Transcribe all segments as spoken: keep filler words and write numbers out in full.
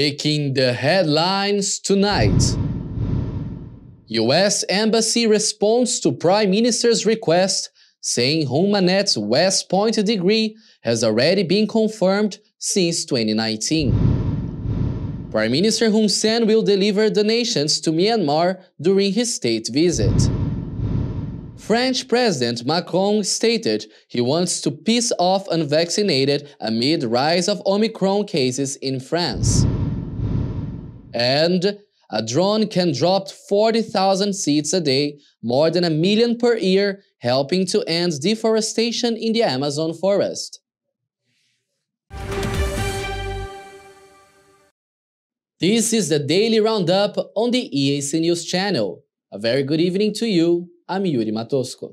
Making the headlines tonight. U S Embassy responds to Prime Minister's request, saying Hun Manet's West Point degree has already been confirmed since twenty nineteen. Prime Minister Hun Sen will deliver donations to Myanmar during his state visit. French President Macron stated he wants to piss off unvaccinated amid rise of Omicron cases in France. And a drone can drop forty thousand seeds a day, more than a million per year, helping to end deforestation in the Amazon forest. This is the Daily Roundup on the E A C News Channel. A very good evening to you. I'm Yuri Matosco.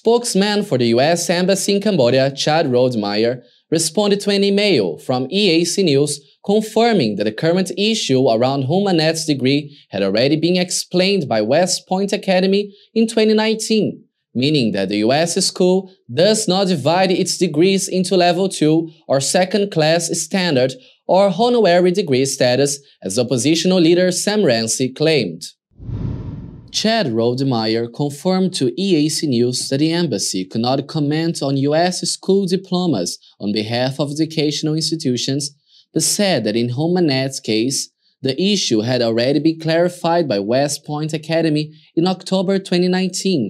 Spokesman for the U S Embassy in Cambodia, Chad Rodemeyer, responded to an email from E A C News confirming that the current issue around Hun Manet's degree had already been explained by West Point Academy in twenty nineteen, meaning that the U S school does not divide its degrees into level two or second-class standard or honorary degree status, as oppositional leader Sam Rainsy claimed. Chad Rodemeyer confirmed to E A C News that the embassy could not comment on U S school diplomas on behalf of educational institutions, but said that in Hun Manet's case, the issue had already been clarified by West Point Academy in October twenty nineteen,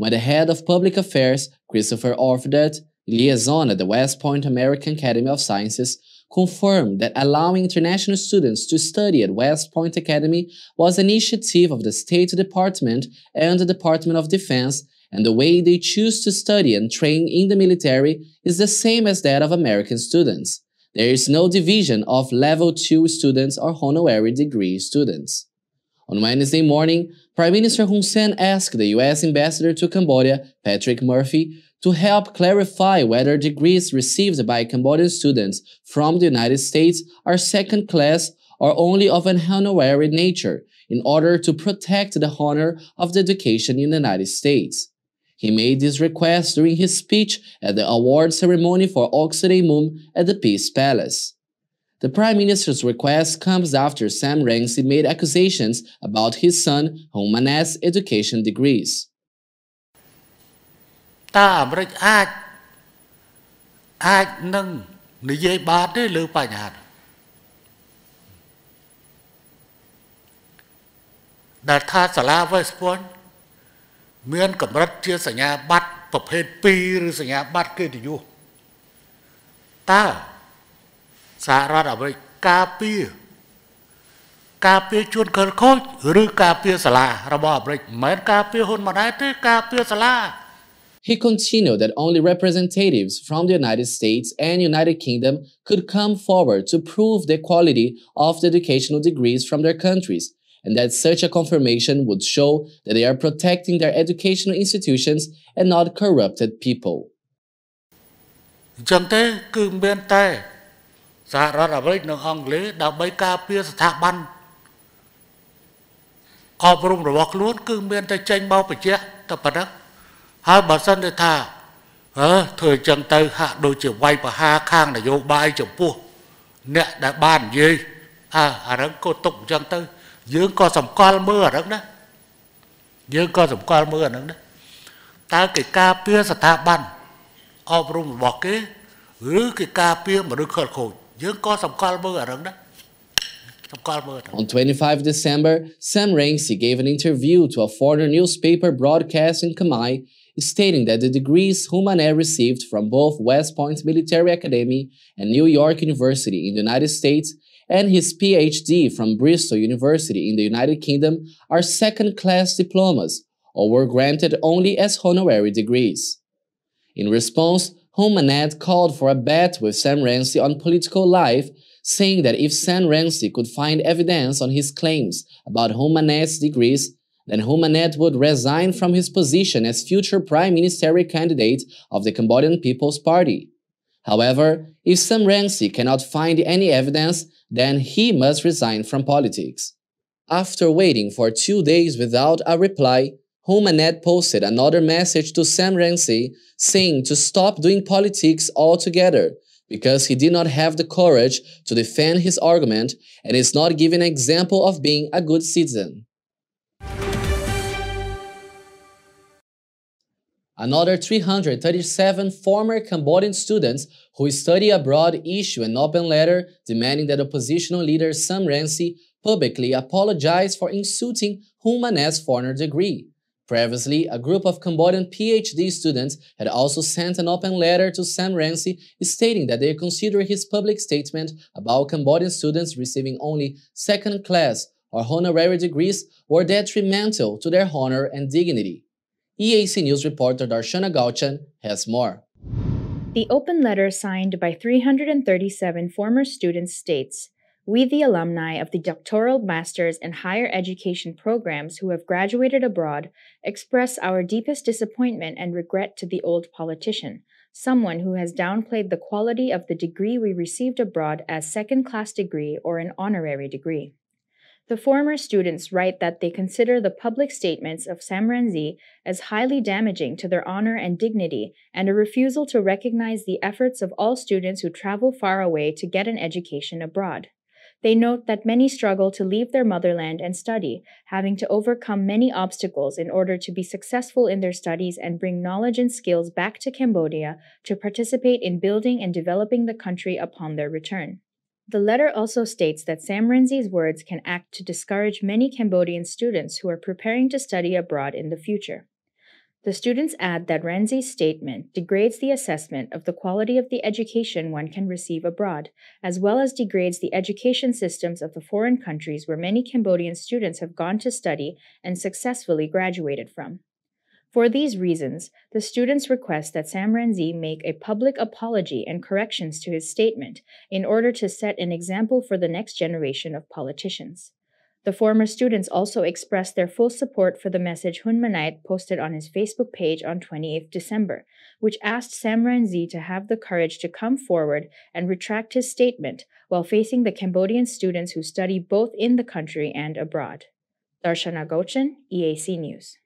when the head of public affairs, Christopher Orford, liaison at the West Point American Academy of Sciences, confirmed that allowing international students to study at West Point Academy was an initiative of the State Department and the Department of Defense, and the way they choose to study and train in the military is the same as that of American students. There is no division of level two students or honorary degree students. On Wednesday morning, Prime Minister Hun Sen asked the U S Ambassador to Cambodia, Patrick Murphy, to help clarify whether degrees received by Cambodian students from the United States are second-class or only of an honorary nature, in order to protect the honor of the education in the United States. He made this request during his speech at the award ceremony for Ouk Sreymom at the Peace Palace. The Prime Minister's request comes after Sam Rainsy made accusations about his son Hun Manet's education degrees. He continued that only representatives from the United States and United Kingdom could come forward to prove the quality of the educational degrees from their countries, and that such a confirmation would show that they are protecting their educational institutions and not corrupted people. On the twenty-fifth of December, Sam Rainsy gave an interview to a foreign newspaper broadcast in Khmer, stating that the degrees Hun Manet received from both West Point Military Academy and New York University in the United States and his PhD from Bristol University in the United Kingdom are second-class diplomas, or were granted only as honorary degrees. In response, Hun Manet called for a bet with Sam Rainsy on political life, saying that if Sam Rainsy could find evidence on his claims about Hun Manet's degrees, then Hun Manet would resign from his position as future prime ministerial candidate of the Cambodian People's Party. However, if Sam Rainsy cannot find any evidence, then he must resign from politics. After waiting for two days without a reply, Hun Manet posted another message to Sam Rainsy saying to stop doing politics altogether because he did not have the courage to defend his argument and is not giving an example of being a good citizen. Another three hundred thirty-seven former Cambodian students who study abroad issued an open letter demanding that oppositional leader Sam Rainsy publicly apologize for insulting Hun Manet's foreign degree. Previously, a group of Cambodian PhD students had also sent an open letter to Sam Rainsy stating that they consider his public statement about Cambodian students receiving only second-class or honorary degrees were detrimental to their honor and dignity. E A C News reporter Darshana Gauchan has more. The open letter signed by three hundred thirty-seven former students states, "We, the alumni of the doctoral, master's, and higher education programs who have graduated abroad, express our deepest disappointment and regret to the old politician, someone who has downplayed the quality of the degree we received abroad as second-class degree or an honorary degree." The former students write that they consider the public statements of Sam Rainsy as highly damaging to their honor and dignity and a refusal to recognize the efforts of all students who travel far away to get an education abroad. They note that many struggle to leave their motherland and study, having to overcome many obstacles in order to be successful in their studies and bring knowledge and skills back to Cambodia to participate in building and developing the country upon their return. The letter also states that Sam Rainsy's words can act to discourage many Cambodian students who are preparing to study abroad in the future. The students add that Rainsy's statement degrades the assessment of the quality of the education one can receive abroad, as well as degrades the education systems of the foreign countries where many Cambodian students have gone to study and successfully graduated from. For these reasons, the students request that Sam Rainsy make a public apology and corrections to his statement in order to set an example for the next generation of politicians. The former students also expressed their full support for the message Hun Manet posted on his Facebook page on the twenty-eighth of December, which asked Sam Rainsy to have the courage to come forward and retract his statement while facing the Cambodian students who study both in the country and abroad. Darshana Gauchan, E A C News.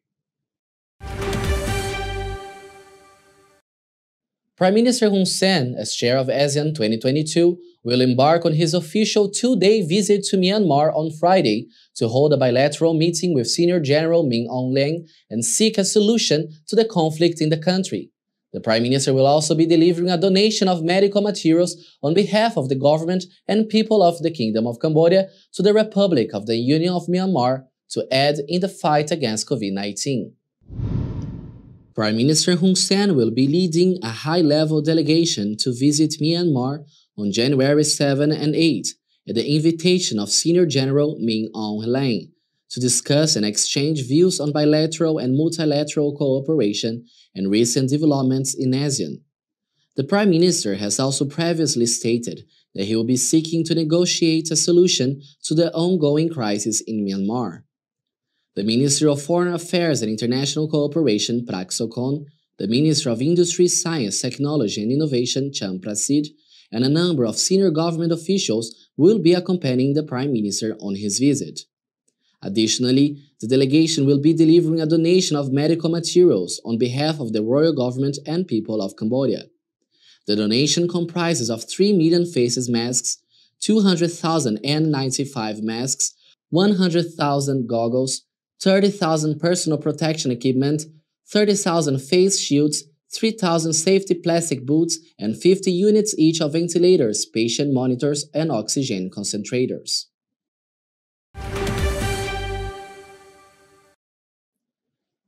Prime Minister Hun Sen, as chair of ASEAN twenty twenty-two, will embark on his official two-day visit to Myanmar on Friday to hold a bilateral meeting with Senior General Min Aung Hlaing and seek a solution to the conflict in the country. The Prime Minister will also be delivering a donation of medical materials on behalf of the government and people of the Kingdom of Cambodia to the Republic of the Union of Myanmar to aid in the fight against COVID nineteen. Prime Minister Hun Sen will be leading a high-level delegation to visit Myanmar on January seventh and eighth at the invitation of Senior General Min Aung Hlaing to discuss and exchange views on bilateral and multilateral cooperation and recent developments in ASEAN. The Prime Minister has also previously stated that he will be seeking to negotiate a solution to the ongoing crisis in Myanmar. The Minister of Foreign Affairs and International Cooperation, Prak Sokhonn, the Minister of Industry, Science, Technology and Innovation, Chhim Sithar, and a number of senior government officials will be accompanying the Prime Minister on his visit. Additionally, the delegation will be delivering a donation of medical materials on behalf of the Royal Government and people of Cambodia. The donation comprises of three million faces masks, two hundred thousand N ninety-five masks, one hundred thousand goggles, thirty thousand personal protection equipment, thirty thousand face shields, three thousand safety plastic boots, and fifty units each of ventilators, patient monitors, and oxygen concentrators.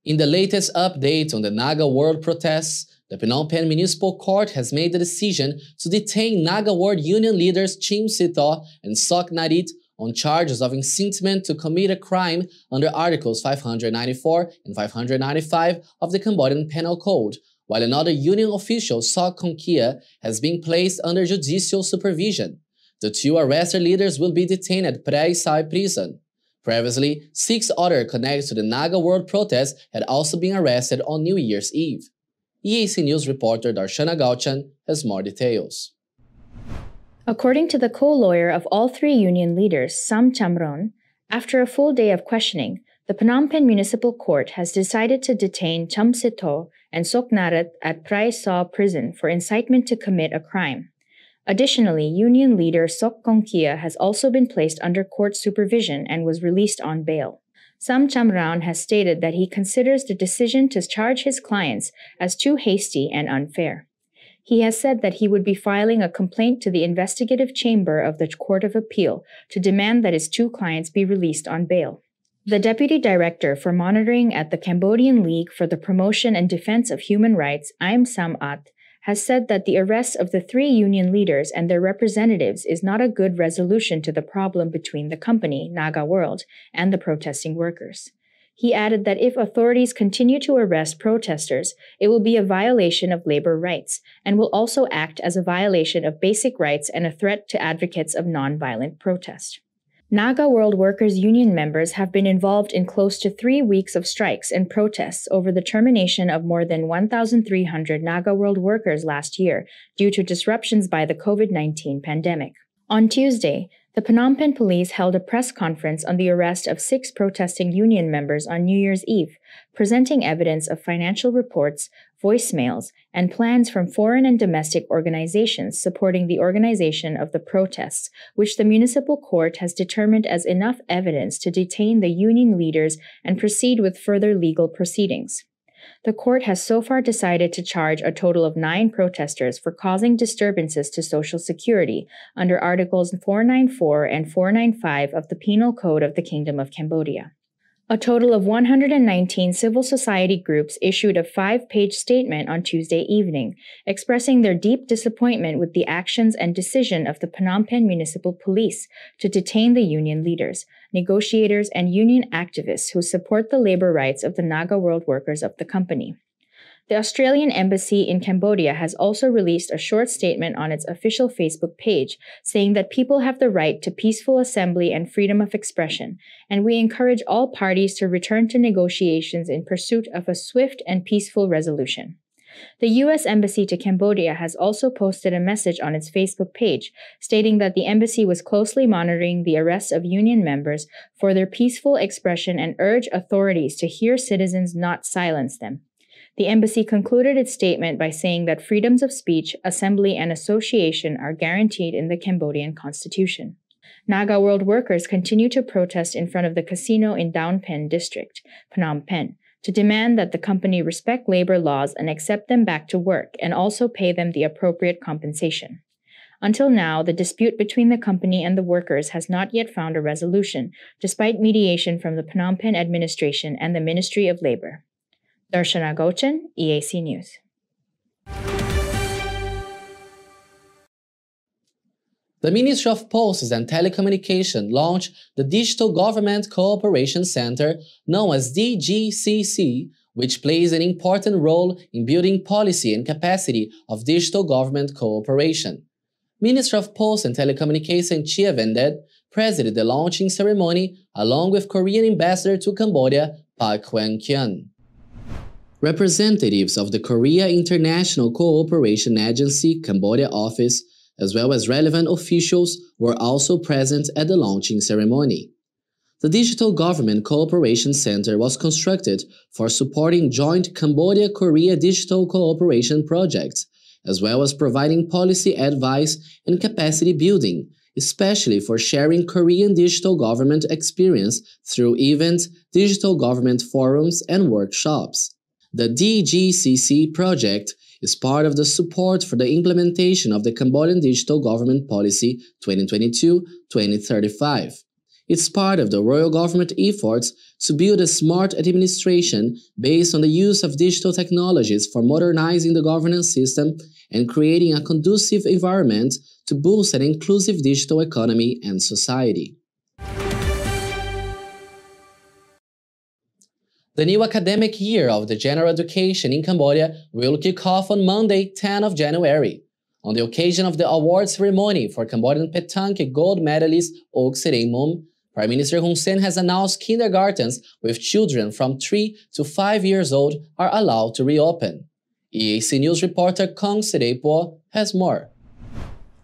In the latest update on the Naga World protests, the Phnom Penh Municipal Court has made the decision to detain Naga World Union leaders Chhim Sithar and Sok Narith on charges of incitement to commit a crime under Articles five hundred ninety-four and five hundred ninety-five of the Cambodian Penal Code, while another union official, Sok Kongkea, has been placed under judicial supervision. The two arrested leaders will be detained at Prak Sokhonn prison. Previously, six others connected to the Naga World protests had also been arrested on New Year's Eve. E A C News reporter Darshana Gauchan has more details. According to the co-lawyer of all three union leaders, Sam Chamron, after a full day of questioning, the Phnom Penh Municipal Court has decided to detain Chhim Sithar and Sok Narith at Prai Saw Prison for incitement to commit a crime. Additionally, union leader Sok Kongkea has also been placed under court supervision and was released on bail. Sam Chamron has stated that he considers the decision to charge his clients as too hasty and unfair. He has said that he would be filing a complaint to the investigative chamber of the Court of Appeal to demand that his two clients be released on bail. The Deputy Director for Monitoring at the Cambodian League for the Promotion and Defense of Human Rights, Im Sam At, has said that the arrest of the three union leaders and their representatives is not a good resolution to the problem between the company, Naga World, and the protesting workers. He added that if authorities continue to arrest protesters, it will be a violation of labor rights and will also act as a violation of basic rights and a threat to advocates of nonviolent protest. Naga World Workers' Union members have been involved in close to three weeks of strikes and protests over the termination of more than one thousand three hundred Naga World workers last year due to disruptions by the COVID nineteen pandemic. On Tuesday, the Phnom Penh police held a press conference on the arrest of six protesting union members on New Year's Eve, presenting evidence of financial reports, voicemails, and plans from foreign and domestic organizations supporting the organization of the protests, which the municipal court has determined as enough evidence to detain the union leaders and proceed with further legal proceedings. The court has so far decided to charge a total of nine protesters for causing disturbances to Social Security under Articles four ninety-four and four ninety-five of the Penal Code of the Kingdom of Cambodia. A total of one hundred nineteen civil society groups issued a five-page statement on Tuesday evening, expressing their deep disappointment with the actions and decision of the Phnom Penh Municipal Police to detain the union leaders, negotiators, and union activists who support the labor rights of the Naga World workers of the company. The Australian Embassy in Cambodia has also released a short statement on its official Facebook page saying that people have the right to peaceful assembly and freedom of expression, and we encourage all parties to return to negotiations in pursuit of a swift and peaceful resolution. The U S Embassy to Cambodia has also posted a message on its Facebook page stating that the embassy was closely monitoring the arrests of union members for their peaceful expression and urge authorities to hear citizens, not silence them. The embassy concluded its statement by saying that freedoms of speech, assembly, and association are guaranteed in the Cambodian constitution. Naga World workers continue to protest in front of the casino in Down Pen district, Phnom Penh, to demand that the company respect labor laws and accept them back to work and also pay them the appropriate compensation. Until now, the dispute between the company and the workers has not yet found a resolution, despite mediation from the Phnom Penh administration and the Ministry of Labor. Darshana Gauchan, E A C News. The Ministry of Posts and Telecommunication launched the Digital Government Cooperation Center, known as D G C C, which plays an important role in building policy and capacity of digital government cooperation. Minister of Posts and Telecommunication Chia Vendet presided the launching ceremony along with Korean Ambassador to Cambodia, Pak Hwang-kyeon. Representatives of the Korea International Cooperation Agency Cambodia office, as well as relevant officials, were also present at the launching ceremony. The Digital Government Cooperation Center was constructed for supporting joint Cambodia-Korea digital cooperation projects, as well as providing policy advice and capacity building, especially for sharing Korean digital government experience through events, digital government forums, and workshops. The D G C C project is part of the support for the implementation of the Cambodian Digital Government Policy twenty twenty-two to twenty thirty-five. It's part of the royal government efforts to build a smart administration based on the use of digital technologies for modernizing the governance system and creating a conducive environment to boost an inclusive digital economy and society. The new academic year of the general education in Cambodia will kick off on Monday, the tenth of January, on the occasion of the award ceremony for Cambodian petanque gold medalist Ouk Sreymom. Prime Minister Hun Sen has announced kindergartens with children from three to five years old are allowed to reopen. E A C News reporter Kong Sreypov has more.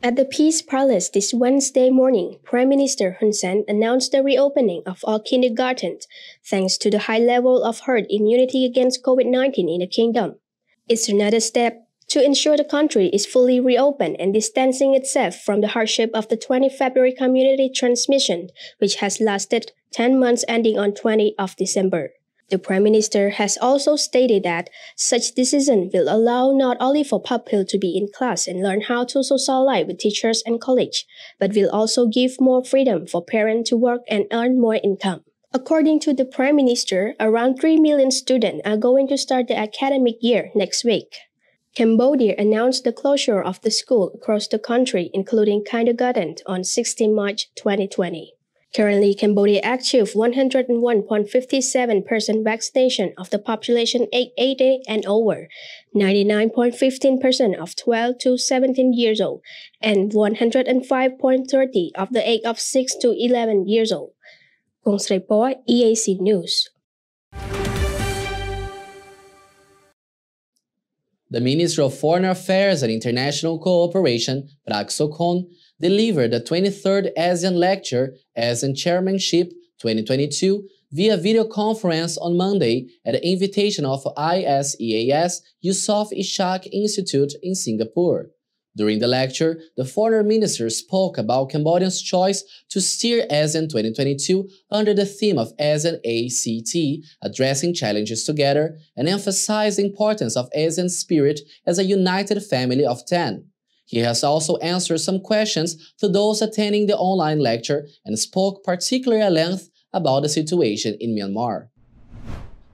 At the Peace Palace this Wednesday morning, Prime Minister Hun Sen announced the reopening of all kindergartens thanks to the high level of herd immunity against COVID nineteen in the kingdom. It's another step to ensure the country is fully reopened and distancing itself from the hardship of the twentieth of February community transmission, which has lasted ten months ending on twentieth of December. The Prime Minister has also stated that such decision will allow not only for pupils to be in class and learn how to socialize with teachers and colleagues, but will also give more freedom for parents to work and earn more income. According to the Prime Minister, around three million students are going to start the academic year next week. Cambodia announced the closure of the school across the country, including kindergarten, on the sixteenth of March twenty twenty. Currently, Cambodia achieved one hundred one point five seven percent vaccination of the population aged eighty and over, ninety-nine point one five percent of twelve to seventeen years old, and one hundred five point three zero percent of the age of six to eleven years old. Kong Sreypov, E A C News. The Minister of Foreign Affairs and International Cooperation, Prak Sokhonn, delivered the twenty-third ASEAN Lecture, ASEAN Chairmanship twenty twenty-two, via video conference on Monday at the invitation of ISEAS Yusof Ishak Institute in Singapore. During the lecture, the foreign minister spoke about Cambodia's choice to steer ASEAN twenty twenty-two under the theme of ASEAN A C T, addressing challenges together, and emphasized the importance of ASEAN spirit as a united family of ten. He has also answered some questions to those attending the online lecture and spoke particularly at length about the situation in Myanmar.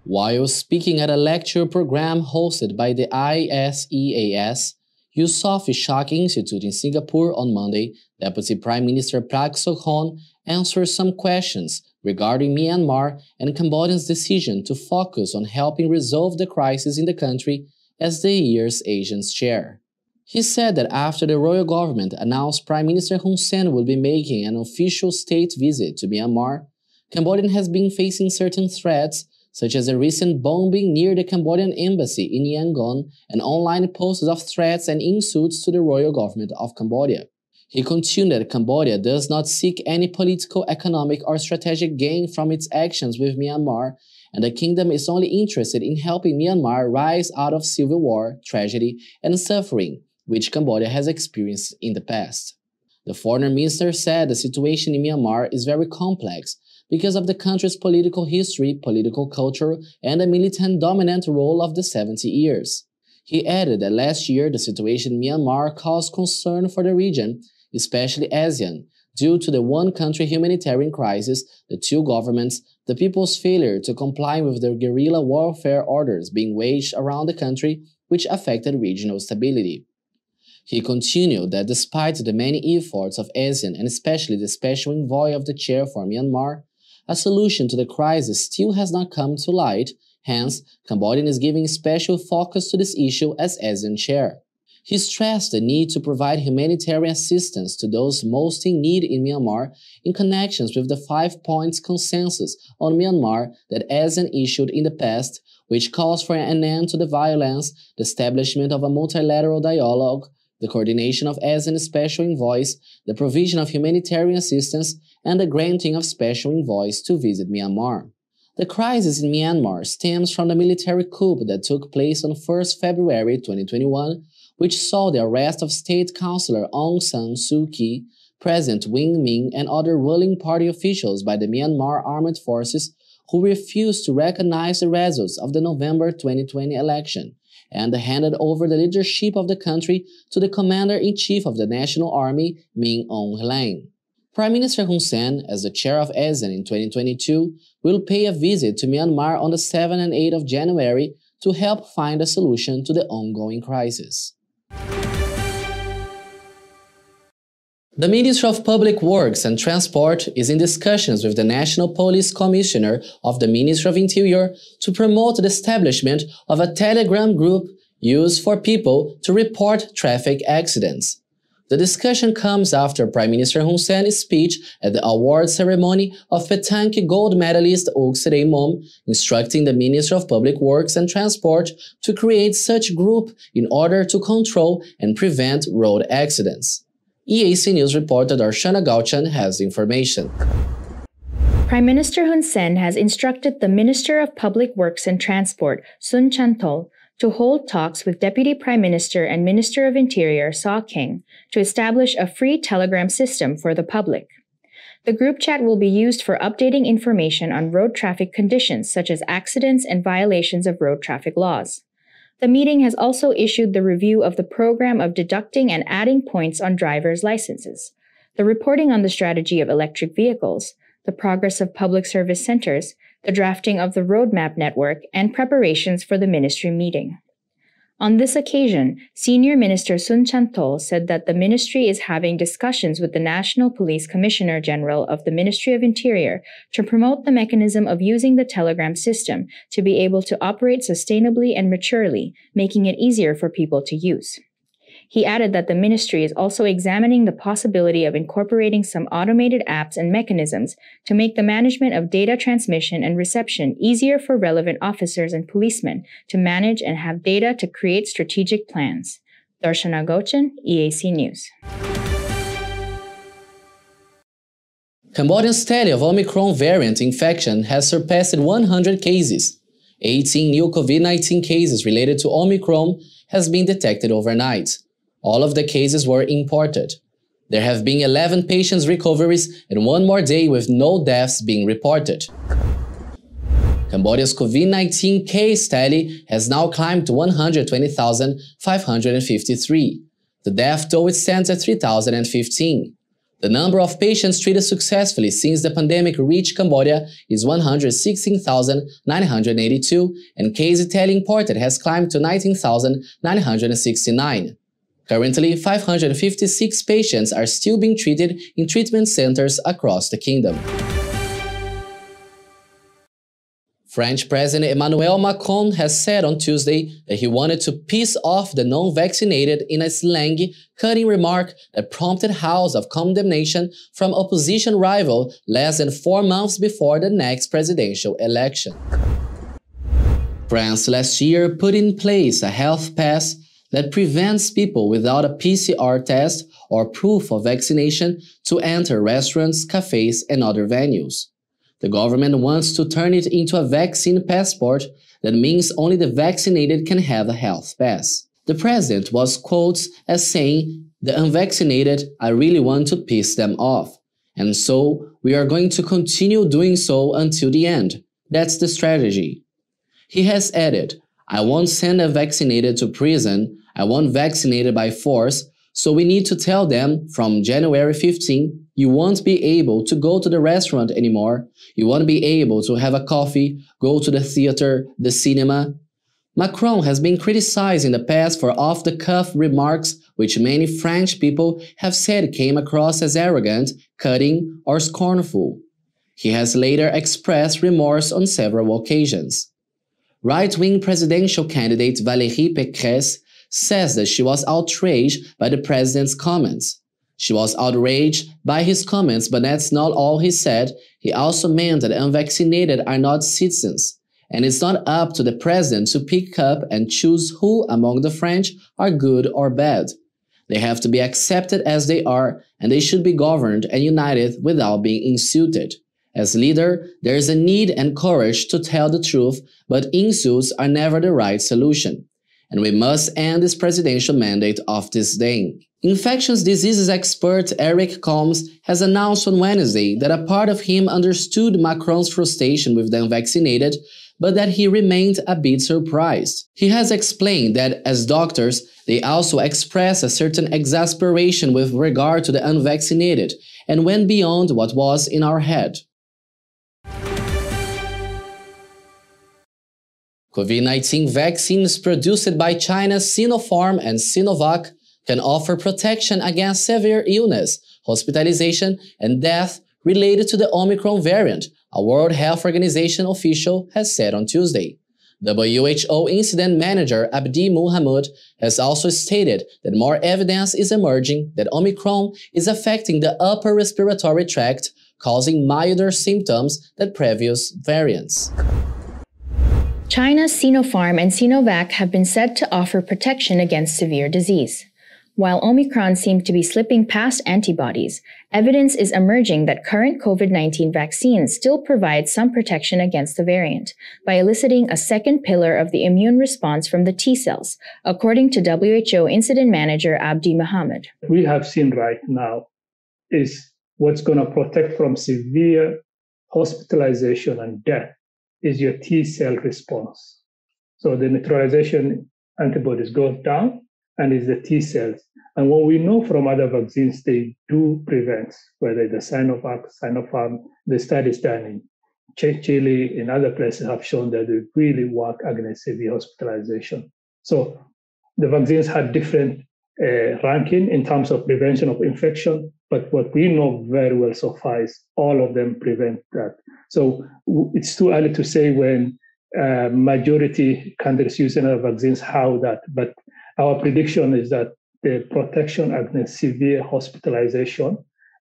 While speaking at a lecture program hosted by the ISEAS Yusof Ishak Institute in Singapore on Monday, Deputy Prime Minister Prak Sokhonn answered some questions regarding Myanmar and Cambodia's decision to focus on helping resolve the crisis in the country as the year's Asian chair. He said that after the royal government announced Prime Minister Hun Sen will be making an official state visit to Myanmar, Cambodia has been facing certain threats, such as a recent bombing near the Cambodian embassy in Yangon and online posts of threats and insults to the royal government of Cambodia. He continued that Cambodia does not seek any political, economic or strategic gain from its actions with Myanmar, and the kingdom is only interested in helping Myanmar rise out of civil war, tragedy and suffering, which Cambodia has experienced in the past. The foreign minister said the situation in Myanmar is very complex because of the country's political history, political culture, and the militant-dominant role of the seventy years. He added that last year the situation in Myanmar caused concern for the region, especially ASEAN, due to the one-country humanitarian crisis, the two governments, the people's failure to comply with the guerrilla warfare orders being waged around the country, which affected regional stability. He continued that despite the many efforts of ASEAN and especially the special envoy of the chair for Myanmar, a solution to the crisis still has not come to light, hence Cambodia is giving special focus to this issue as ASEAN chair. He stressed the need to provide humanitarian assistance to those most in need in Myanmar in connection with the Five Points Consensus on Myanmar that ASEAN issued in the past, which calls for an end to the violence, the establishment of a multilateral dialogue, the coordination of ASEAN special envoys, the provision of humanitarian assistance, and the granting of special envoys to visit Myanmar. The crisis in Myanmar stems from the military coup that took place on the first of February twenty twenty-one, which saw the arrest of State Councillor Aung San Suu Kyi, President Win Myint, and other ruling party officials by the Myanmar Armed Forces, who refused to recognize the results of the November twenty twenty election and handed over the leadership of the country to the Commander-in-Chief of the National Army, Min Aung Hlaing. Prime Minister Hun Sen, as the chair of ASEAN in twenty twenty-two, will pay a visit to Myanmar on the seventh and eighth of January to help find a solution to the ongoing crisis. The Ministry of Public Works and Transport is in discussions with the National Police Commissioner of the Ministry of Interior to promote the establishment of a Telegram group used for people to report traffic accidents. The discussion comes after Prime Minister Hun Sen's speech at the award ceremony of Petanque gold medalist Ouk Sreymom, instructing the Minister of Public Works and Transport to create such group in order to control and prevent road accidents. E A C News reporter Darshana Gauchan has the information. Prime Minister Hun Sen has instructed the Minister of Public Works and Transport, Sun Chanthol, to hold talks with Deputy Prime Minister and Minister of Interior, Sok Kongkea, to establish a free telegram system for the public. The group chat will be used for updating information on road traffic conditions such as accidents and violations of road traffic laws. The meeting has also issued the review of the program of deducting and adding points on drivers' licenses, the reporting on the strategy of electric vehicles, the progress of public service centers, the drafting of the roadmap network, and preparations for the ministry meeting. On this occasion, Senior Minister Sun Chanthol said that the ministry is having discussions with the National Police Commissioner General of the Ministry of Interior to promote the mechanism of using the telegram system to be able to operate sustainably and maturely, making it easier for people to use. He added that the ministry is also examining the possibility of incorporating some automated apps and mechanisms to make the management of data transmission and reception easier for relevant officers and policemen to manage and have data to create strategic plans. Darshana Gauchan, E A C News. Cambodia's tally of Omicron variant infection has surpassed one hundred cases. eighteen new COVID nineteen cases related to Omicron has been detected overnight. All of the cases were imported. There have been eleven patients' recoveries and one more day with no deaths being reported. Cambodia's COVID nineteen case tally has now climbed to one hundred twenty thousand five hundred fifty-three. The death toll stands at three thousand fifteen. The number of patients treated successfully since the pandemic reached Cambodia is one hundred sixteen thousand nine hundred eighty-two, and case tally imported has climbed to nineteen thousand nine hundred sixty-nine. Currently, five hundred fifty-six patients are still being treated in treatment centers across the kingdom. French President Emmanuel Macron has said on Tuesday that he wanted to piss off the non-vaccinated in a slang, cutting remark that prompted howls of condemnation from opposition rival less than four months before the next presidential election. France last year put in place a health pass that prevents people without a P C R test or proof of vaccination to enter restaurants, cafes, and other venues. The government wants to turn it into a vaccine passport that means only the vaccinated can have a health pass. The president was quoted as saying, "The unvaccinated, I really want to piss them off. And so, we are going to continue doing so until the end. That's the strategy." He has added, "I won't send a vaccinated to prison, I won't vaccinate by force, so we need to tell them from January fifteenth, you won't be able to go to the restaurant anymore, you won't be able to have a coffee, go to the theater, the cinema." Macron has been criticized in the past for off-the-cuff remarks which many French people have said came across as arrogant, cutting, or scornful. He has later expressed remorse on several occasions. Right-wing presidential candidate Valérie Pécresse says that she was outraged by the president's comments. She was outraged by his comments, but that's not all he said. He also meant that unvaccinated are not citizens, and it's not up to the president to pick up and choose who among the French are good or bad. They have to be accepted as they are, and they should be governed and united without being insulted. As leader, there is a need and courage to tell the truth, but insults are never the right solution. And we must end this presidential mandate of disdain. Infectious diseases expert Eric Combs has announced on Wednesday that a part of him understood Macron's frustration with the unvaccinated, but that he remained a bit surprised. He has explained that, as doctors, they also express a certain exasperation with regard to the unvaccinated and went beyond what was in our head. COVID nineteen vaccines produced by China's Sinopharm and Sinovac can offer protection against severe illness, hospitalization, and death related to the Omicron variant, a World Health Organization official has said on Tuesday. W H O Incident Manager Abdi Mahamud has also stated that more evidence is emerging that Omicron is affecting the upper respiratory tract, causing milder symptoms than previous variants. China's Sinopharm and Sinovac have been said to offer protection against severe disease. While Omicron seemed to be slipping past antibodies, evidence is emerging that current COVID nineteen vaccines still provide some protection against the variant by eliciting a second pillar of the immune response from the T cells, according to W H O Incident Manager Abdi Mahamud. We have seen right now is what's going to protect from severe hospitalization and death is your T cell response. So the neutralization antibodies go down, and it's the T cells. And what we know from other vaccines, they do prevent, whether the Sinovac, Sinopharm, the studies done in Chile and other places have shown that they really work against severe hospitalization. So the vaccines had different uh, ranking in terms of prevention of infection, but what we know very well so far is all of them prevent that. So it's too early to say when uh, majority countries using our vaccines, how that, but our prediction is that the protection against severe hospitalization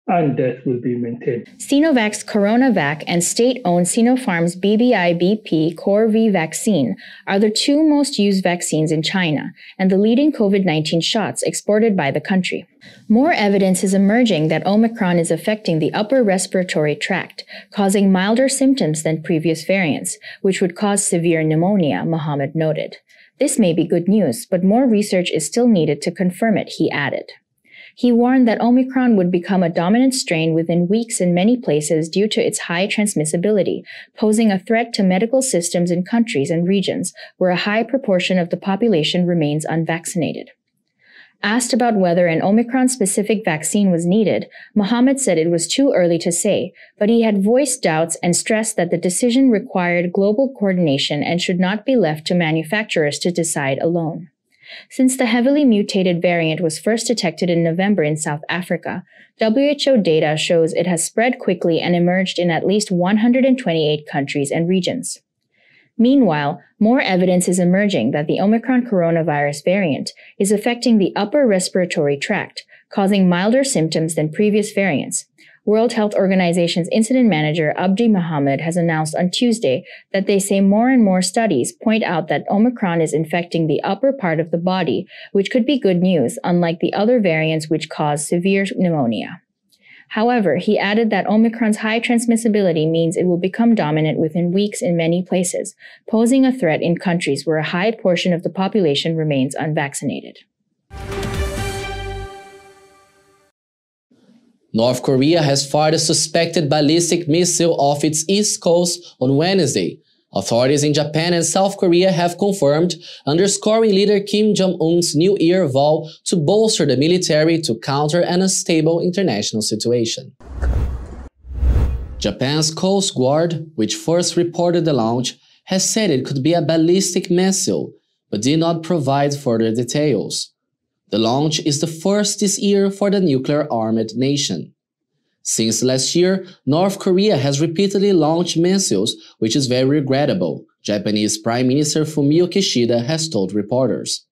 and death will be maintained. Sinovac's CoronaVac and state-owned Sinopharm's B B I B P CoreV vaccine are the two most used vaccines in China and the leading COVID nineteen shots exported by the country. More evidence is emerging that Omicron is affecting the upper respiratory tract, causing milder symptoms than previous variants, which would cause severe pneumonia, Mohammed noted. This may be good news, but more research is still needed to confirm it, he added. He warned that Omicron would become a dominant strain within weeks in many places due to its high transmissibility, posing a threat to medical systems in countries and regions where a high proportion of the population remains unvaccinated. Asked about whether an Omicron-specific vaccine was needed, Mohammed said it was too early to say, but he had voiced doubts and stressed that the decision required global coordination and should not be left to manufacturers to decide alone. Since the heavily mutated variant was first detected in November in South Africa, W H O data shows it has spread quickly and emerged in at least one hundred twenty-eight countries and regions. Meanwhile, more evidence is emerging that the Omicron coronavirus variant is affecting the upper respiratory tract, causing milder symptoms than previous variants. World Health Organization's incident manager Abdi Mahamud has announced on Tuesday that they say more and more studies point out that Omicron is infecting the upper part of the body, which could be good news, unlike the other variants which cause severe pneumonia. However, he added that Omicron's high transmissibility means it will become dominant within weeks in many places, posing a threat in countries where a high portion of the population remains unvaccinated. North Korea has fired a suspected ballistic missile off its east coast on Wednesday. Authorities in Japan and South Korea have confirmed, underscoring leader Kim Jong-un's New Year vow to bolster the military to counter an unstable international situation. Japan's Coast Guard, which first reported the launch, has said it could be a ballistic missile, but did not provide further details. The launch is the first this year for the nuclear-armed nation. Since last year, North Korea has repeatedly launched missiles, which is very regrettable, Japanese Prime Minister Fumio Kishida has told reporters.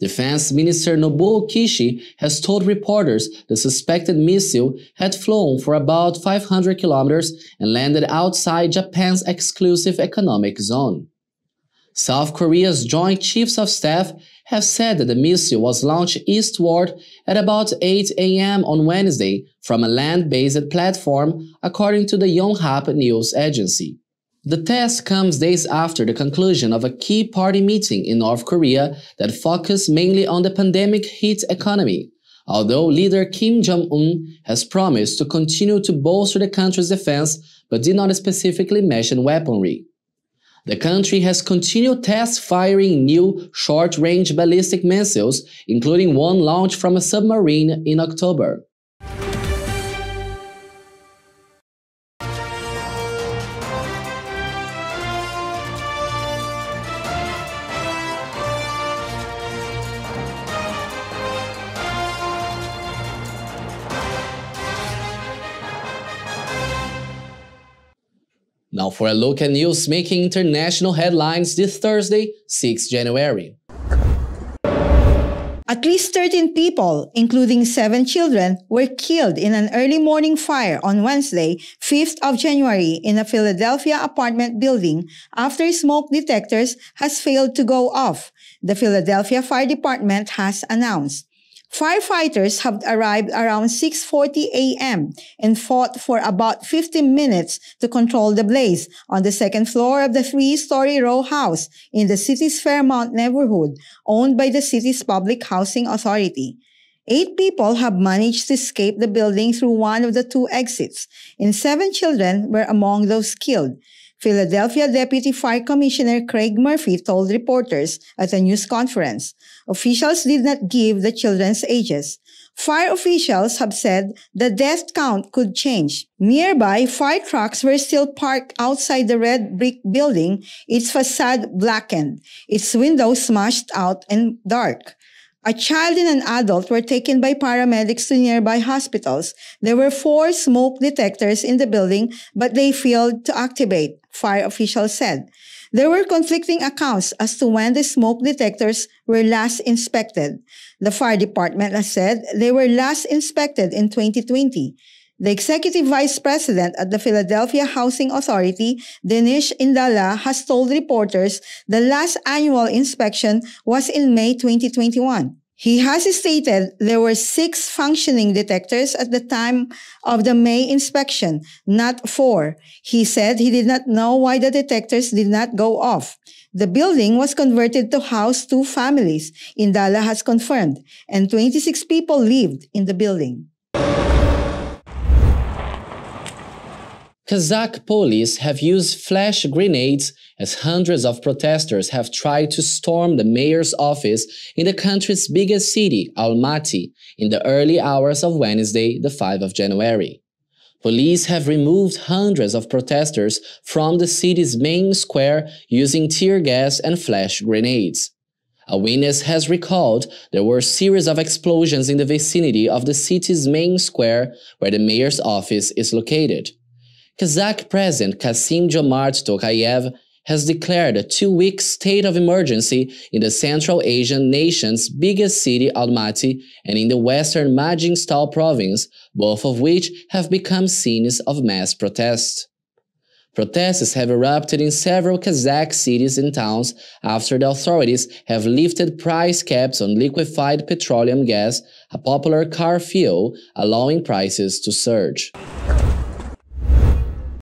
Defense Minister Nobuo Kishi has told reporters the suspected missile had flown for about five hundred kilometers and landed outside Japan's exclusive economic zone. South Korea's Joint Chiefs of Staff have said that the missile was launched eastward at about eight a m on Wednesday from a land-based platform, according to the Yonhap News Agency. The test comes days after the conclusion of a key party meeting in North Korea that focused mainly on the pandemic-hit economy, although leader Kim Jong-un has promised to continue to bolster the country's defense but did not specifically mention weaponry. The country has continued test firing new short-range ballistic missiles, including one launched from a submarine in October. Now for a look at news making international headlines this Thursday, the sixth of January. At least thirteen people, including seven children, were killed in an early morning fire on Wednesday, the fifth of January, in a Philadelphia apartment building after smoke detectors has failed to go off, the Philadelphia Fire Department has announced. Firefighters had arrived around six forty a m and fought for about fifty minutes to control the blaze on the second floor of the three-story row house in the city's Fairmount neighborhood, owned by the city's public housing authority. Eight people have managed to escape the building through one of the two exits, and seven children were among those killed. Philadelphia Deputy Fire Commissioner Craig Murphy told reporters at a news conference. Officials did not give the children's ages. Fire officials have said the death count could change. Nearby, fire trucks were still parked outside the red brick building, its facade blackened, its windows smashed out and dark. A child and an adult were taken by paramedics to nearby hospitals. There were four smoke detectors in the building, but they failed to activate, fire officials said. There were conflicting accounts as to when the smoke detectors were last inspected. The fire department has said they were last inspected in twenty twenty. The executive vice president at the Philadelphia Housing Authority, Dinesh Indalla, has told reporters the last annual inspection was in May twenty twenty-one. He has stated there were six functioning detectors at the time of the May inspection, not four. He said he did not know why the detectors did not go off. The building was converted to house two families, Indalla has confirmed, and twenty-six people lived in the building. Kazakh police have used flash grenades as hundreds of protesters have tried to storm the mayor's office in the country's biggest city, Almaty, in the early hours of Wednesday, the fifth of January. Police have removed hundreds of protesters from the city's main square using tear gas and flash grenades. A witness has recalled there were a series of explosions in the vicinity of the city's main square where the mayor's office is located. Kazakh President Kasim Jomart Tokayev has declared a two-week state of emergency in the Central Asian nation's biggest city, Almaty, and in the western Majinstau province, both of which have become scenes of mass protests. Protests have erupted in several Kazakh cities and towns after the authorities have lifted price caps on liquefied petroleum gas, a popular car fuel, allowing prices to surge.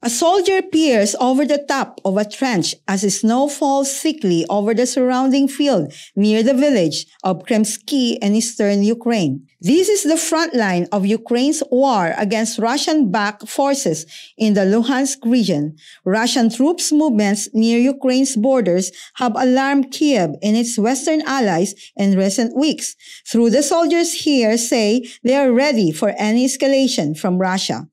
A soldier peers over the top of a trench as snow falls thickly over the surrounding field near the village of Kremsky in eastern Ukraine. This is the front line of Ukraine's war against Russian-backed forces in the Luhansk region. Russian troops' movements near Ukraine's borders have alarmed Kiev and its western allies in recent weeks. Though the soldiers here say they are ready for any escalation from Russia.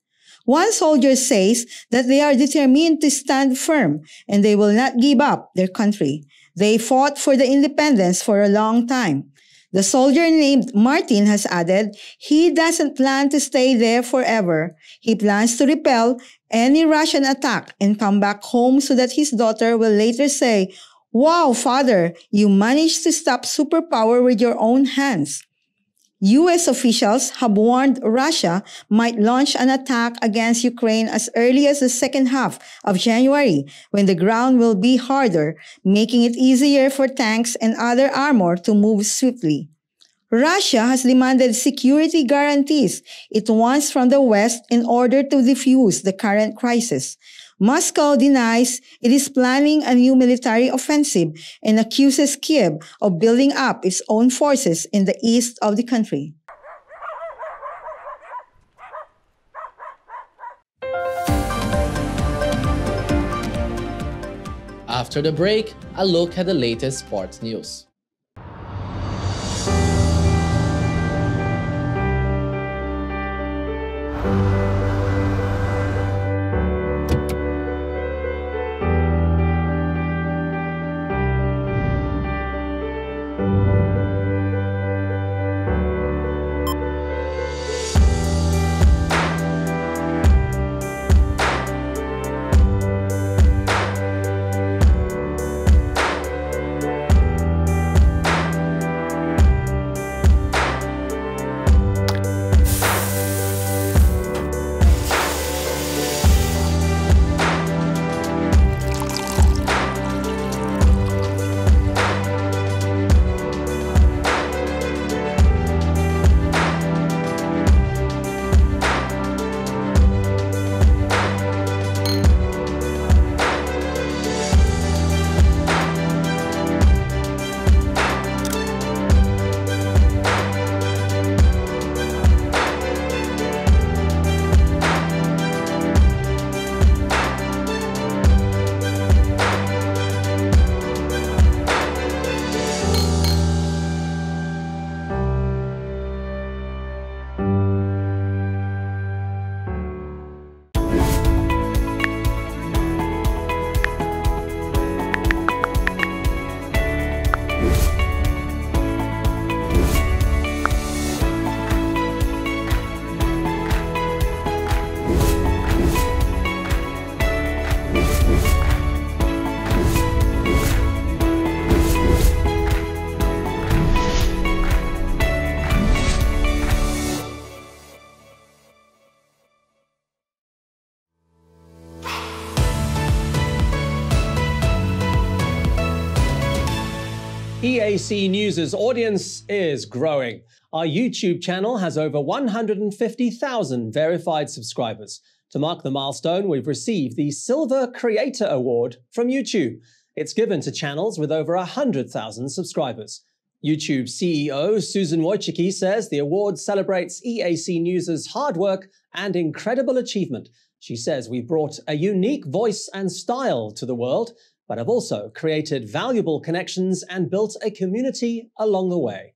One soldier says that they are determined to stand firm and they will not give up their country. They fought for the independence for a long time. The soldier named Martin has added he doesn't plan to stay there forever. He plans to repel any Russian attack and come back home so that his daughter will later say, "Wow, father, you managed to stop superpower with your own hands." U S officials have warned Russia might launch an attack against Ukraine as early as the second half of January, when the ground will be harder, making it easier for tanks and other armor to move swiftly. Russia has demanded security guarantees it wants from the West in order to defuse the current crisis. Moscow denies it is planning a new military offensive and accuses Kiev of building up its own forces in the east of the country. After the break, a look at the latest sports news. E A C News' audience is growing. Our YouTube channel has over one hundred fifty thousand verified subscribers. To mark the milestone, we've received the Silver Creator Award from YouTube. It's given to channels with over one hundred thousand subscribers. YouTube C E O Susan Wojcicki says the award celebrates E A C News' hard work and incredible achievement. She says we've brought a unique voice and style to the world, but have also created valuable connections and built a community along the way.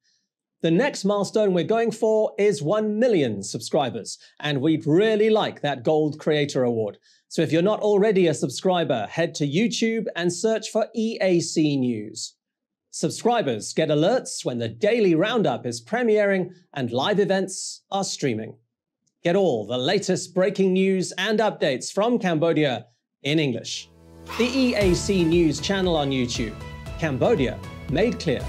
The next milestone we're going for is one million subscribers, and we'd really like that Gold Creator Award. So if you're not already a subscriber, head to YouTube and search for E A C News. Subscribers get alerts when the daily roundup is premiering and live events are streaming. Get all the latest breaking news and updates from Cambodia in English. The E A C News channel on YouTube, Cambodia Made Clear.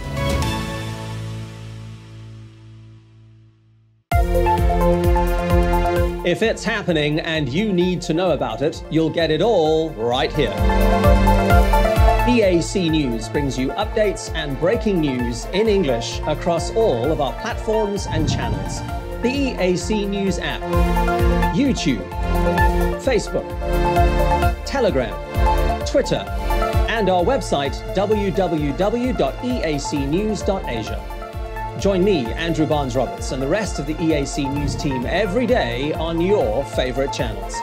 If it's happening and you need to know about it, you'll get it all right here. E A C News brings you updates and breaking news in English across all of our platforms and channels. The E A C News app, YouTube, Facebook, Telegram, Twitter, and our website, w w w dot e a c news dot asia. Join me, Andrew Barnes-Roberts, and the rest of the E A C News team every day on your favorite channels.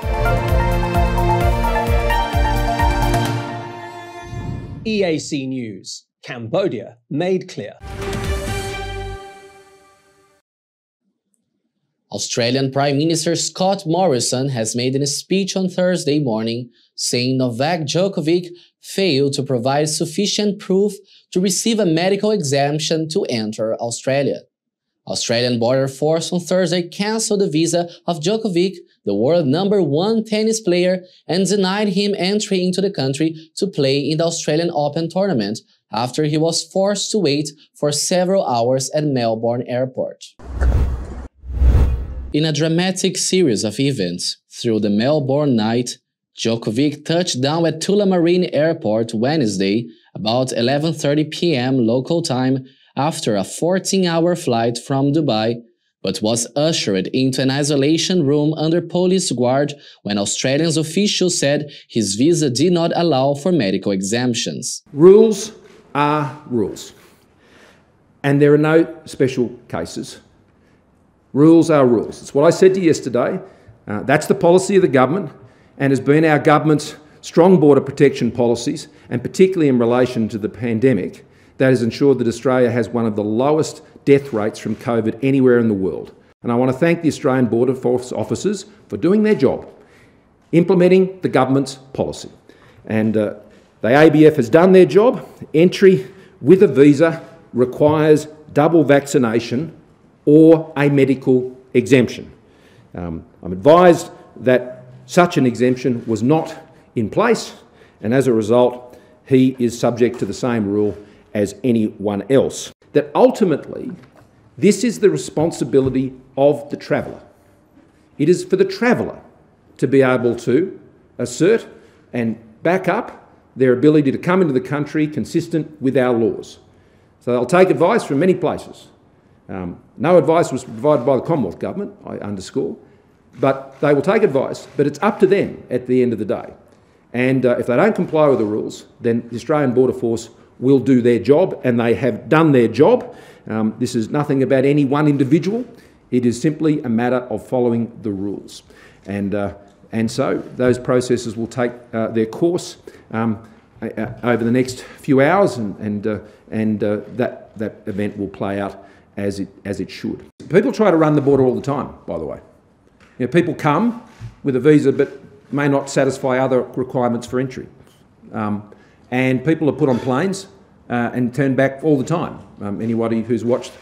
E A C News, Cambodia Made Clear. Australian Prime Minister Scott Morrison has made a speech on Thursday morning saying Novak Djokovic failed to provide sufficient proof to receive a medical exemption to enter Australia. Australian Border Force on Thursday cancelled the visa of Djokovic, the world number one tennis player, and denied him entry into the country to play in the Australian Open tournament after he was forced to wait for several hours at Melbourne Airport. In a dramatic series of events through the Melbourne night, Djokovic touched down at Tullamarine Airport Wednesday about eleven thirty p m local time after a fourteen hour flight from Dubai, but was ushered into an isolation room under police guard when Australian officials said his visa did not allow for medical exemptions. Rules are rules, and there are no special cases. Rules are rules. It's what I said to you yesterday. Uh, that's the policy of the government and has been our government's strong border protection policies, and particularly in relation to the pandemic, that has ensured that Australia has one of the lowest death rates from COVID anywhere in the world. And I want to thank the Australian Border Force officers for doing their job, implementing the government's policy. And uh, the A B F has done their job. Entry with a visa requires double vaccination or a medical exemption. Um, I'm advised that such an exemption was not in place, and as a result, he is subject to the same rule as anyone else. That ultimately, this is the responsibility of the traveller. It is for the traveller to be able to assert and back up their ability to come into the country consistent with our laws. So they'll take advice from many places. Um, no advice was provided by the Commonwealth Government, I underscore, but they will take advice, but it's up to them at the end of the day. And uh, if they don't comply with the rules, then the Australian Border Force will do their job, and they have done their job. Um, this is nothing about any one individual. It is simply a matter of following the rules. And, uh, and so those processes will take uh, their course um, uh, over the next few hours, and, and, uh, and uh, that, that event will play out As it, as it should. People try to run the border all the time, by the way. You know, people come with a visa but may not satisfy other requirements for entry. Um, and people are put on planes uh, and turned back all the time. Um, anybody who's watched uh,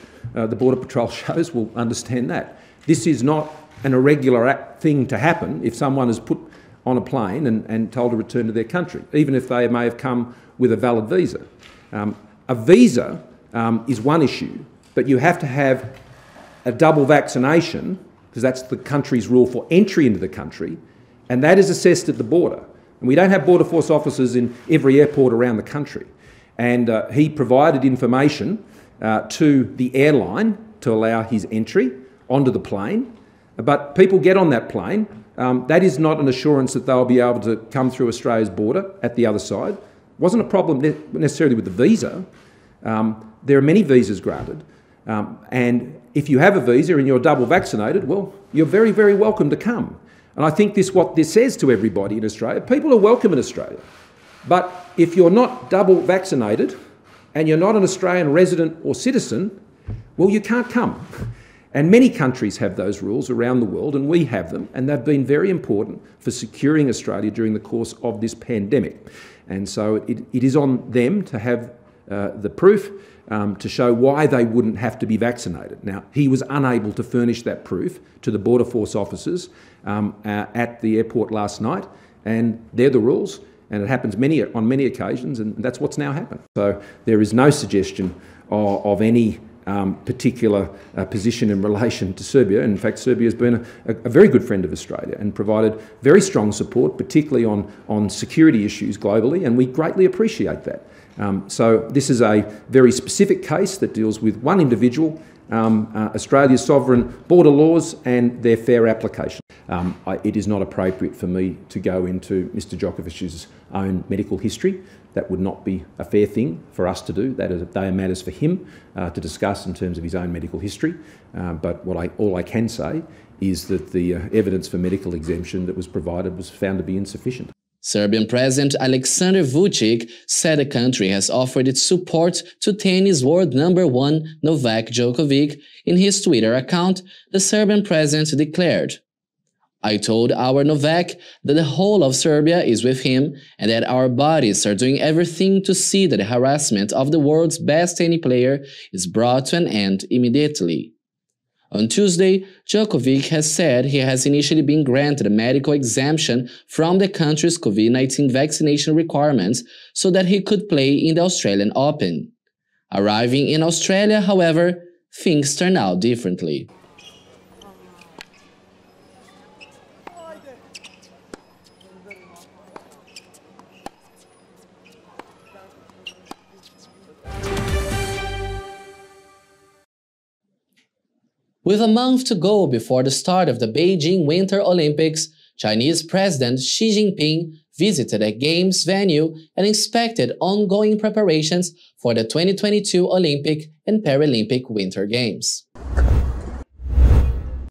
the Border Patrol shows will understand that. This is not an irregular thing to happen if someone is put on a plane and, and told to return to their country, even if they may have come with a valid visa. Um, a visa um, is one issue, but you have to have a double vaccination, because that's the country's rule for entry into the country, and that is assessed at the border. And we don't have Border Force officers in every airport around the country. and uh, he provided information uh, to the airline to allow his entry onto the plane. But people get on that plane. Um, that is not an assurance that they'll be able to come through Australia's border at the other side. Wasn't a problem ne necessarily with the visa. Um, there are many visas granted. Um, and if you have a visa and you're double vaccinated, well, you're very, very welcome to come. And I think this what this says to everybody in Australia. People are welcome in Australia. But if you're not double vaccinated and you're not an Australian resident or citizen, well, you can't come. And many countries have those rules around the world, and we have them, and they've been very important for securing Australia during the course of this pandemic. And so it, it is on them to have uh, the proof um, to show why they wouldn't have to be vaccinated. Now, he was unable to furnish that proof to the Border Force officers um, uh, at the airport last night, and they're the rules, and it happens many on many occasions, and that's what's now happened. So there is no suggestion of, of any Um, particular uh, position in relation to Serbia. In fact, Serbia has been a, a very good friend of Australia and provided very strong support, particularly on, on security issues globally, and we greatly appreciate that. Um, so this is a very specific case that deals with one individual, um, uh, Australia's sovereign border laws and their fair application. Um, I, it is not appropriate for me to go into Mister Djokovic's own medical history. That would not be a fair thing for us to do. That is, they are matters for him uh, to discuss in terms of his own medical history. Uh, but what I, all I can say is that the uh, evidence for medical exemption that was provided was found to be insufficient. Serbian President Aleksandar Vučić said the country has offered its support to tennis world number one Novak Djokovic. In his Twitter account, the Serbian president declared, "I told our Novak that the whole of Serbia is with him and that our bodies are doing everything to see that the harassment of the world's best tennis player is brought to an end immediately." On Tuesday, Djokovic has said he has initially been granted a medical exemption from the country's COVID nineteen vaccination requirements so that he could play in the Australian Open. Arriving in Australia, however, things turn out differently. With a month to go before the start of the Beijing Winter Olympics, Chinese President Xi Jinping visited a Games venue and inspected ongoing preparations for the twenty twenty-two Olympic and Paralympic Winter Games.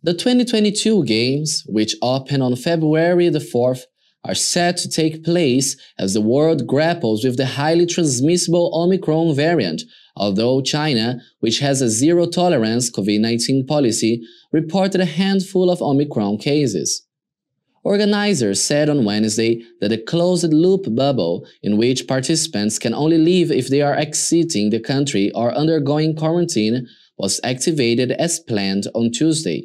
The twenty twenty-two Games, which open on February the fourth, are set to take place as the world grapples with the highly transmissible Omicron variant, although China, which has a zero-tolerance COVID nineteen policy, reported a handful of Omicron cases. Organizers said on Wednesday that the closed-loop bubble, in which participants can only leave if they are exiting the country or undergoing quarantine, was activated as planned on Tuesday.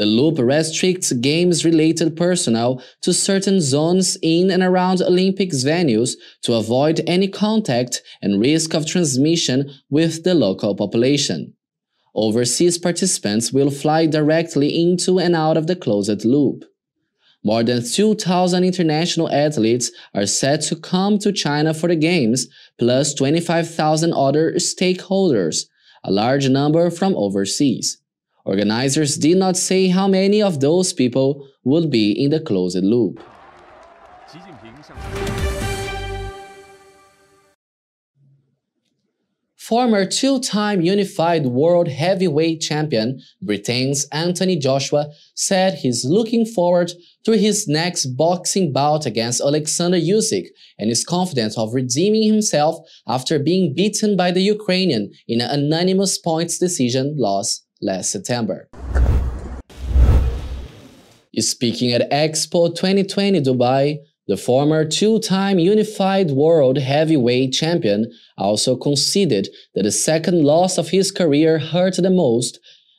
The loop restricts games-related personnel to certain zones in and around Olympics venues to avoid any contact and risk of transmission with the local population. Overseas participants will fly directly into and out of the closed loop. More than two thousand international athletes are set to come to China for the Games, plus twenty-five thousand other stakeholders, a large number from overseas. Organizers did not say how many of those people would be in the closed loop. Former two-time unified world heavyweight champion Britain's Anthony Joshua said he's looking forward to his next boxing bout against Oleksandr Usyk and is confident of redeeming himself after being beaten by the Ukrainian in an unanimous points decision loss last September. Speaking at Expo twenty twenty Dubai, the former two-time unified world heavyweight champion also conceded that the second loss of his career hurt the most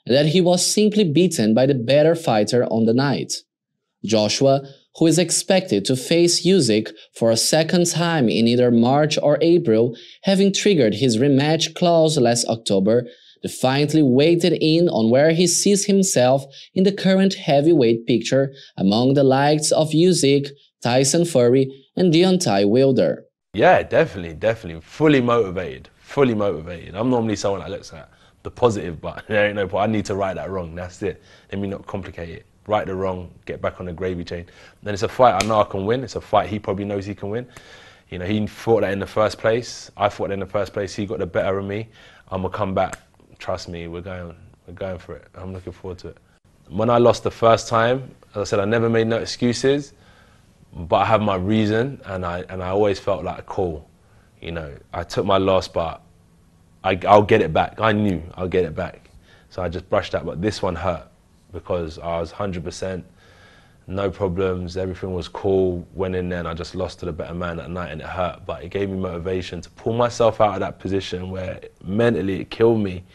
and that he was simply beaten by the better fighter on the night. Joshua, who is expected to face Usyk for a second time in either March or April, having triggered his rematch clause last October, defiantly weighed in on where he sees himself in the current heavyweight picture among the likes of Usyk, Tyson Fury, and Deontay Wilder. Yeah, definitely, definitely. Fully motivated, fully motivated. I'm normally someone that looks at the positive, but there ain't no point. I need to right that wrong, that's it. Let me not complicate it. Right the wrong, get back on the gravy train. Then it's a fight I know I can win. It's a fight he probably knows he can win. You know, he fought that in the first place. I fought that in the first place. He got the better of me. I'm going to come back. Trust me, we're going, we're going for it. I'm looking forward to it. When I lost the first time, as I said, I never made no excuses, but I had my reason, and I, and I always felt like, cool, you know, I took my loss, but I, I'll get it back. I knew I'll get it back. So I just brushed that, but this one hurt because I was one hundred percent, no problems, everything was cool. Went in there and I just lost to the better man that night, and it hurt, but it gave me motivation to pull myself out of that position where mentally it killed me,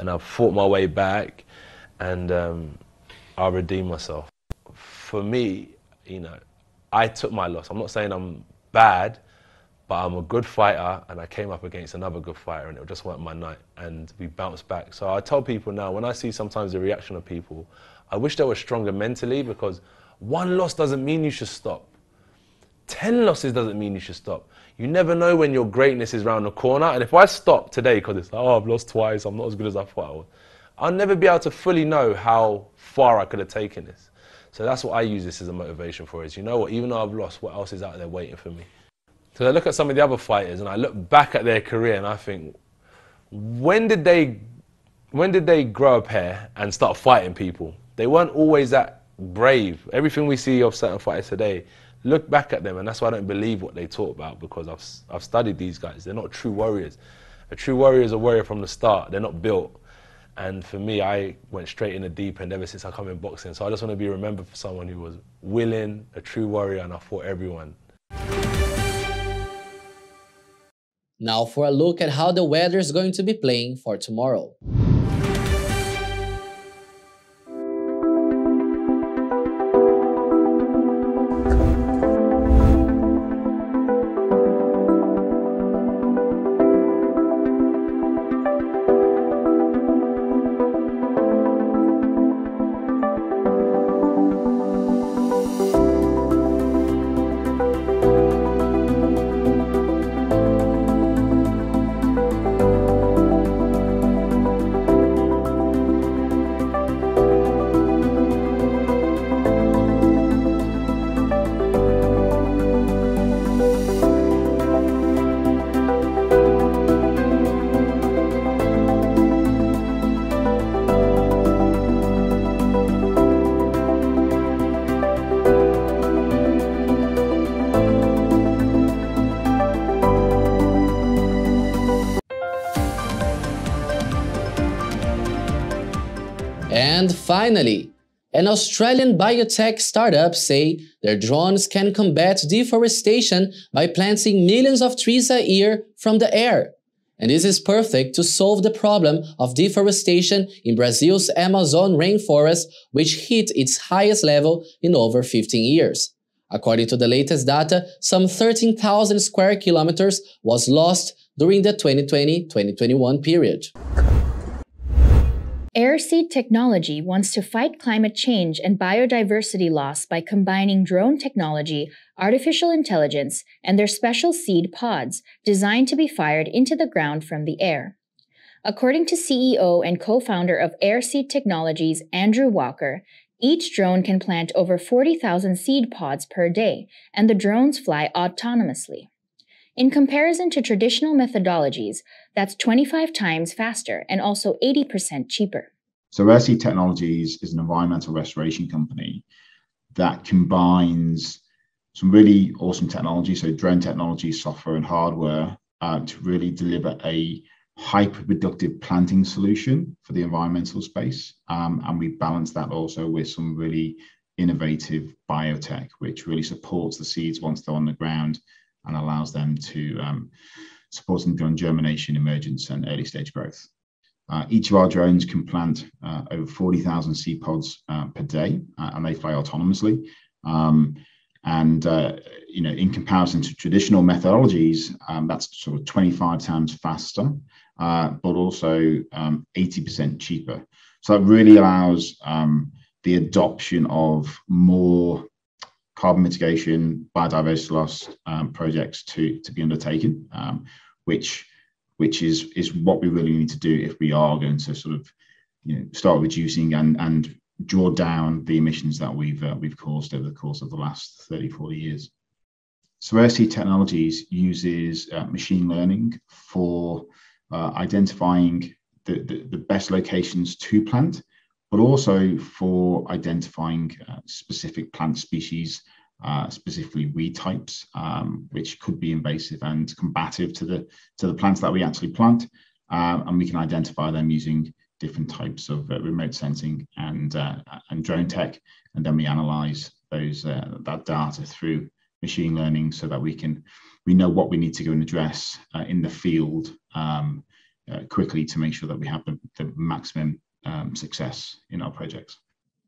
and I fought my way back, and um, I redeemed myself. For me, you know, I took my loss. I'm not saying I'm bad, but I'm a good fighter, and I came up against another good fighter, and it just weren't my night, and we bounced back. So I tell people now, when I see sometimes the reaction of people, I wish they were stronger mentally, because one loss doesn't mean you should stop. Ten losses doesn't mean you should stop. You never know when your greatness is around the corner, and if I stop today because it's like, oh, I've lost twice, I'm not as good as I thought I was, I'll never be able to fully know how far I could have taken this. So that's what I use this as a motivation for, is, you know what, even though I've lost, what else is out there waiting for me? So I look at some of the other fighters and I look back at their career and I think, when did they, when did they grow up here and start fighting people? They weren't always that brave. Everything we see of certain fighters today, look back at them, and that's why I don't believe what they talk about, because I've, I've studied these guys. They're not true warriors. A true warrior is a warrior from the start. They're not built. And for me, I went straight in the deep end ever since I come in boxing. So I just want to be remembered for someone who was willing, a true warrior, and I fought everyone. Now for a look at how the weather is going to be playing for tomorrow. And finally, an Australian biotech startup say their drones can combat deforestation by planting millions of trees a year from the air. And this is perfect to solve the problem of deforestation in Brazil's Amazon rainforest, which hit its highest level in over fifteen years. According to the latest data, some thirteen thousand square kilometers was lost during the twenty twenty to twenty twenty-one period. AirSeed Technology wants to fight climate change and biodiversity loss by combining drone technology, artificial intelligence, and their special seed pods designed to be fired into the ground from the air. According to C E O and co-founder of AirSeed Technologies, Andrew Walker, each drone can plant over forty thousand seed pods per day, and the drones fly autonomously. In comparison to traditional methodologies, that's twenty-five times faster and also eighty percent cheaper. So AirSeed Technologies is an environmental restoration company that combines some really awesome technology, so drone technology, software and hardware, uh, to really deliver a hyper-productive planting solution for the environmental space. Um, and we balance that also with some really innovative biotech, which really supports the seeds once they're on the ground, and allows them to um, support them on germination, emergence, and early stage growth. Uh, each of our drones can plant uh, over forty thousand seed pods uh, per day, uh, and they fly autonomously. Um, and uh, you know, in comparison to traditional methodologies, um, that's sort of twenty-five times faster, uh, but also eighty percent um, cheaper. So that really allows um, the adoption of more carbon mitigation, biodiversity loss um, projects to, to be undertaken, um, which which is is what we really need to do if we are going to sort of you know start reducing and and draw down the emissions that we've uh, we've caused over the course of the last thirty, forty years. So AirSeed Technologies uses uh, machine learning for uh, identifying the, the, the best locations to plant, but also for identifying uh, specific plant species, uh, specifically weed types, um, which could be invasive and combative to the, to the plants that we actually plant. Uh, and we can identify them using different types of uh, remote sensing and, uh, and drone tech. And then we analyze those, uh, that data through machine learning so that we can, we know what we need to go and address uh, in the field um, uh, quickly to make sure that we have the, the maximum um, success in our projects.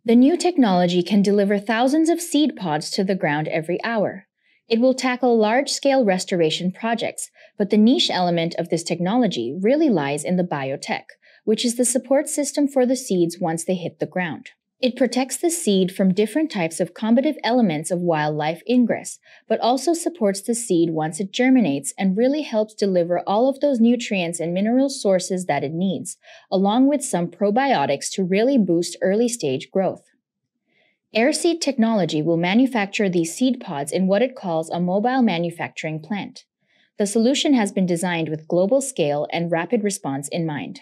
The new technology can deliver thousands of seed pods to the ground every hour. It will tackle large-scale restoration projects, but the niche element of this technology really lies in the biotech, which is the support system for the seeds once they hit the ground. It protects the seed from different types of combative elements of wildlife ingress, but also supports the seed once it germinates and really helps deliver all of those nutrients and mineral sources that it needs, along with some probiotics to really boost early-stage growth. AirSeed Technology will manufacture these seed pods in what it calls a mobile manufacturing plant. The solution has been designed with global scale and rapid response in mind.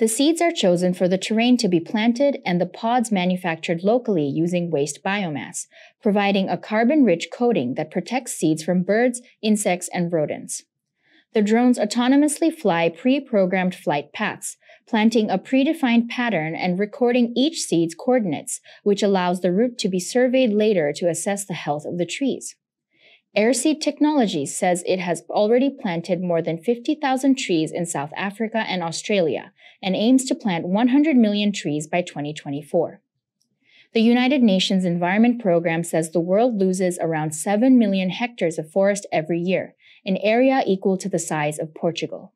The seeds are chosen for the terrain to be planted and the pods manufactured locally using waste biomass, providing a carbon-rich coating that protects seeds from birds, insects, and rodents. The drones autonomously fly pre-programmed flight paths, planting a predefined pattern and recording each seed's coordinates, which allows the route to be surveyed later to assess the health of the trees. AirSeed Technologies says it has already planted more than fifty thousand trees in South Africa and Australia and aims to plant one hundred million trees by twenty twenty-four. The United Nations Environment Programme says the world loses around seven million hectares of forest every year, an area equal to the size of Portugal.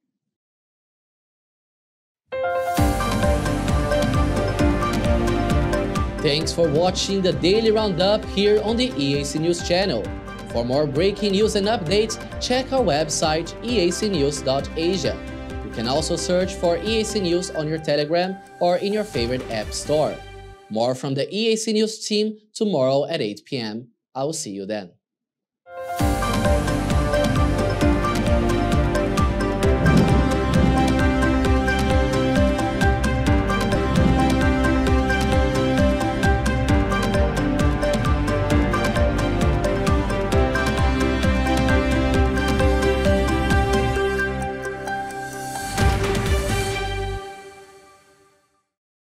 Thanks for watching the Daily Roundup here on the E A C News channel. For more breaking news and updates, check our website E A C news dot asia. You can also search for E A C News on your Telegram or in your favorite app store. More from the E A C News team tomorrow at eight p m I'll see you then.